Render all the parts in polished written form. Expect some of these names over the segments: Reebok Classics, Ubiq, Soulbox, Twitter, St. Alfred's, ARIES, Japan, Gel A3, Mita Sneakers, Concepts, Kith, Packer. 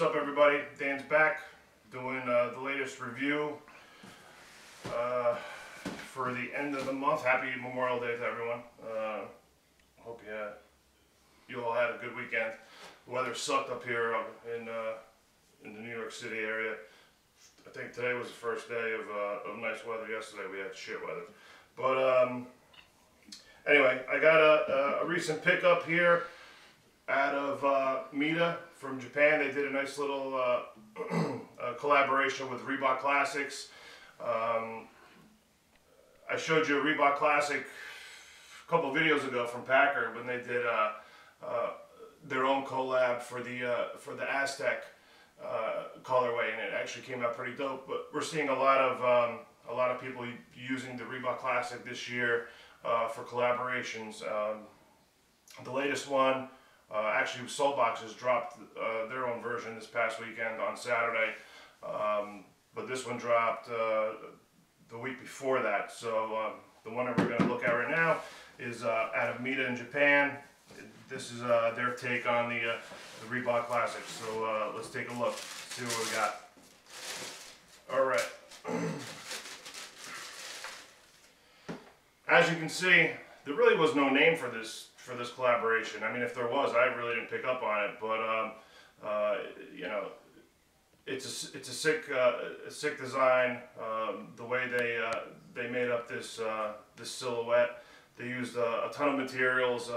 What's up, everybody? Dan's back doing the latest review for the end of the month. Happy Memorial Day to everyone. Hope you all had a good weekend. The weather sucked up here in the New York City area. I think today was the first day of nice weather. Yesterday we had shit weather. But anyway, I got a recent pickup here out of Mita from Japan. They did a nice little collaboration with Reebok Classics. I showed you a Reebok Classic a couple videos ago from Packer when they did their own collab for the Aztec colorway, and it actually came out pretty dope. But we're seeing a lot of people using the Reebok Classic this year for collaborations. The latest one, actually Soulbox has dropped their own version this past weekend on Saturday, but this one dropped the week before that. So the one that we're going to look at right now is out of Mita in Japan. This is their take on the Reebok Classics. So let's take a look, see what we got. All right. As you can see, there really was no name for this collaboration. I mean, if there was, I really didn't pick up on it, but you know, it's a sick design. The way they made up this silhouette, they used a ton of materials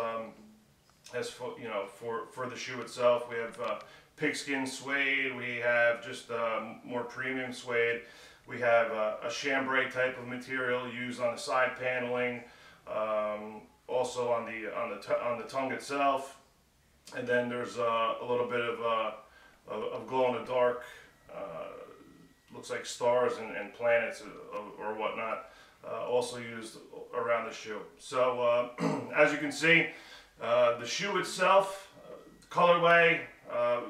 as for, you know, for the shoe itself. We have pigskin suede, we have just more premium suede, we have a chambray type of material used on the side paneling, also on the tongue itself, and then there's a little bit of glow in the dark, looks like stars and planets or whatnot, also used around the shoe. So as you can see, the shoe itself, colorway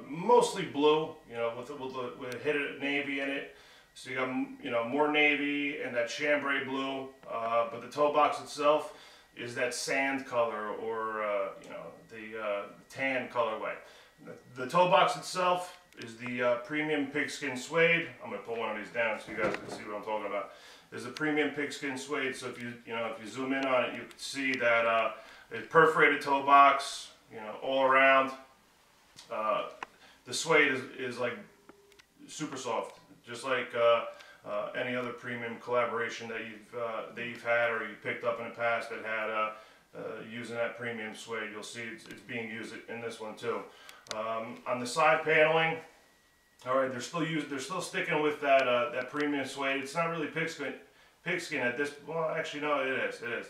mostly blue, you know, with a hit of navy in it. So you got, you know, more navy and that chambray blue, but the toe box itself is that sand color, or you know, the tan colorway. The toe box itself is the premium pigskin suede. I'm gonna pull one of these down so you guys can see what I'm talking about. There's the premium pigskin suede. So if you zoom in on it, you can see that it's perforated toe box, you know, all around. The suede is like super soft, just like any other premium collaboration that you've had or you picked up in the past that had using that premium suede. You'll see it's being used in this one too. On the side paneling, all right, they're still sticking with that that premium suede. It's not really pigskin at this. Well, actually, no, it is.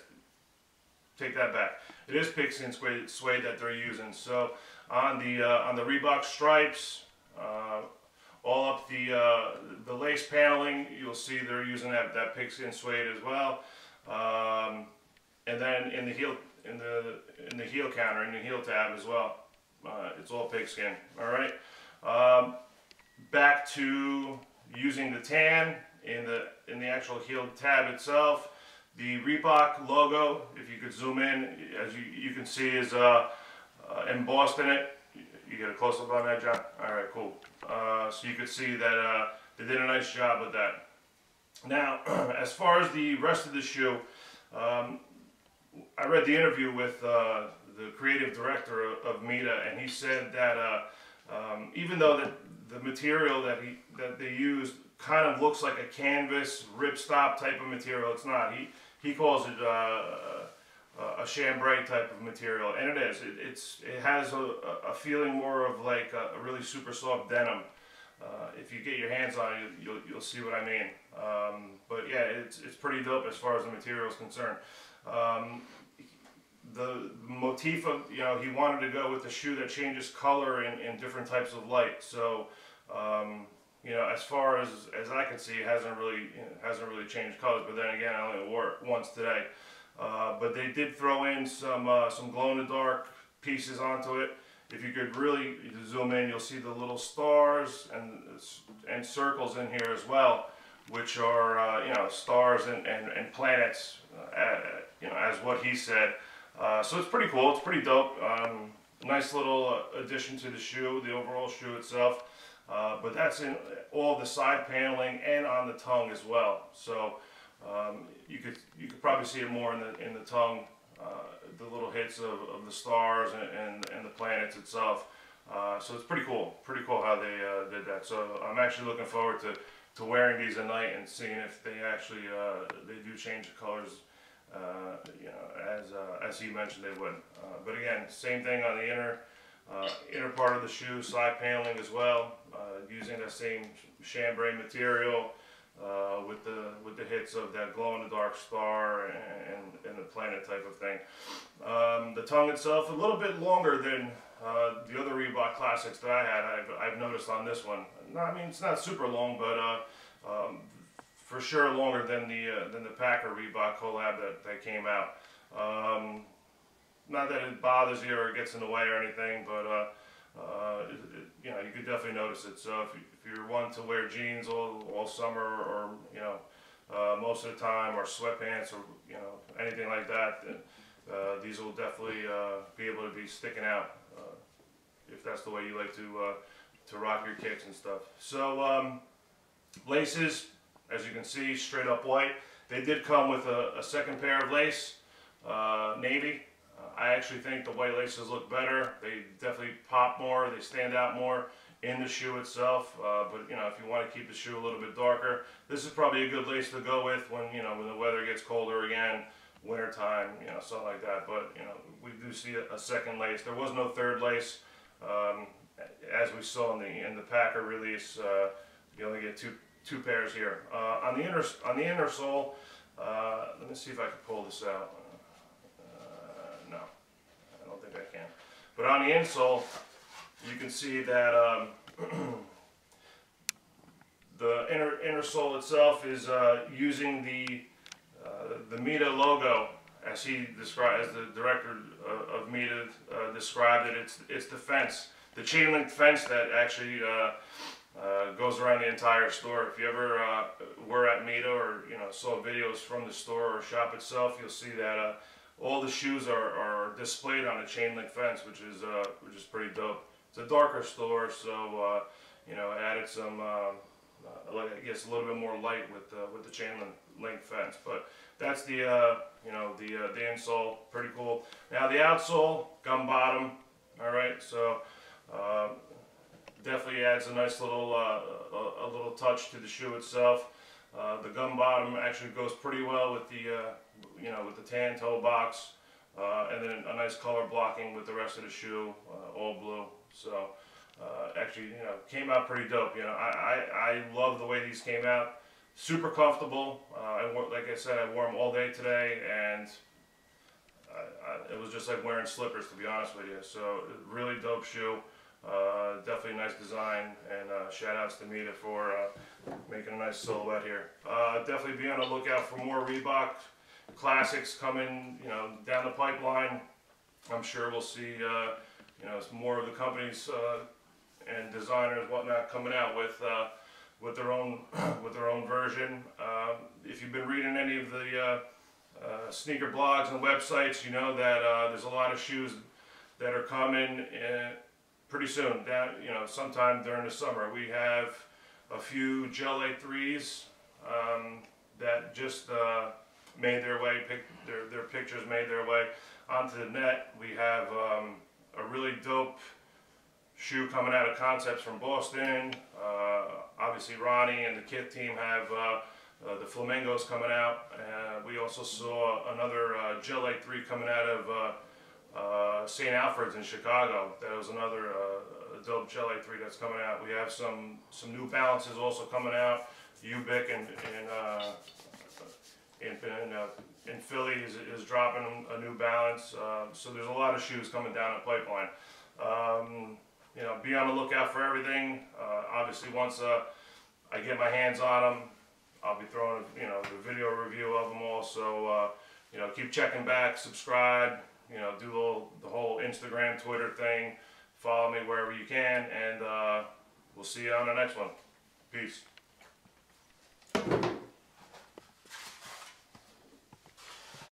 Take that back. It is pigskin suede that they're using. So on the Reebok stripes, all up the lace paneling, you'll see they're using that pigskin suede as well. And then in the heel tab as well, it's all pigskin. All right. Back to using the tan in the actual heel tab itself. The Reebok logo, if you could zoom in, as you can see, is embossed in it. You get a close-up on that, John? All right, cool. So you could see that they did a nice job with that. Now, as far as the rest of the shoe, I read the interview with the creative director of Mita, and he said that even though the material that they used kind of looks like a canvas ripstop type of material, it's not. He calls it a chambray type of material, and it is. It has a feeling more of like a really super soft denim. If you get your hands on it, you'll see what I mean. But yeah, it's pretty dope as far as the material is concerned. The motif of, you know, he wanted to go with a shoe that changes color in different types of light. So you know, as far as I can see, it hasn't really changed colors. But then again, I only wore it once today. But they did throw in some glow-in-the-dark pieces onto it. If you could really zoom in, you'll see the little stars and circles in here as well, which are you know, stars and planets, you know, as what he said. So it's pretty cool. It's pretty dope. Nice little addition to the shoe, the overall shoe itself. But that's in all the side paneling and on the tongue as well. So you could probably see it more in the tongue, the little hits of the stars and the planets itself. So it's pretty cool. Pretty cool how they did that. So I'm actually looking forward to wearing these at night and seeing if they actually they do change the colors. You know, as he mentioned, they would. But again, same thing on the inner part of the shoe, side paneling as well, using that same chambray material with the hits of that glow-in-the-dark star and the planet type of thing. The tongue itself, a little bit longer than the other Reebok Classics that I had. I've noticed on this one. I mean, it's not super long, but for sure longer than the Packer Reebok collab that came out. Not that it bothers you or it gets in the way or anything, but you know, you could definitely notice it. So if you're one to wear jeans all summer, or you know, most of the time, or sweatpants, or you know, anything like that, then, these will definitely be able to be sticking out if that's the way you like to rock your kicks and stuff. So laces, as you can see, straight up white. They did come with a second pair of lace, navy. I actually think the white laces look better. They definitely pop more. They stand out more in the shoe itself. But you know, if you want to keep the shoe a little bit darker, this is probably a good lace to go with when you know, when the weather gets colder again, winter time, you know, something like that. But you know, we do see a second lace. There was no third lace, as we saw in the Packer release. You only get two pairs here. On the inner sole, let me see if I can pull this out. No, I don't think I can. But on the insole, you can see that the inner sole itself is using the Mita logo, as he described, as the director of Mita described it. It's the fence, the chain link fence that actually goes around the entire store. If you ever were at Mita or you know, saw videos from the store or shop itself, you'll see that. All the shoes are displayed on a chain link fence, which is pretty dope. It's a darker store, so you know, it added some, I guess, a little bit more light with the chain link fence. But that's the you know, the insole, pretty cool. Now the outsole, gum bottom. All right, so definitely adds a nice little a little touch to the shoe itself. The gum bottom actually goes pretty well with the you know, with the tan toe box, and then a nice color blocking with the rest of the shoe, all blue. So actually, you know, came out pretty dope. You know, I love the way these came out. Super comfortable. Like I said, I wore them all day today, and it was just like wearing slippers, to be honest with you. So really dope shoe. Definitely nice design, and shout outs to Mita for making a nice silhouette here. Definitely be on the lookout for more Reebok Classics coming, you know, down the pipeline. I'm sure we'll see you know, more of the companies and designers and whatnot coming out with their own version. If you've been reading any of the sneaker blogs and websites, you know that there's a lot of shoes that are coming pretty soon, you know, sometime during the summer. We have a few Gel A3s that just made their way, their pictures made their way onto the net. We have a really dope shoe coming out of Concepts from Boston. Obviously Ronnie and the Kith team have the Flamingos coming out. We also saw another Gel A3 coming out of St. Alfred's in Chicago. That was another dope Gel A3 that's coming out. We have some New Balances also coming out. Ubiq in Philly is dropping a New Balance. So there's a lot of shoes coming down the pipeline. You know, be on the lookout for everything. Obviously, once I get my hands on them, I'll be throwing, you know, the video review of them all. So you know, keep checking back, subscribe. You know, do the whole Instagram, Twitter thing. Follow me wherever you can, and we'll see you on the next one. Peace.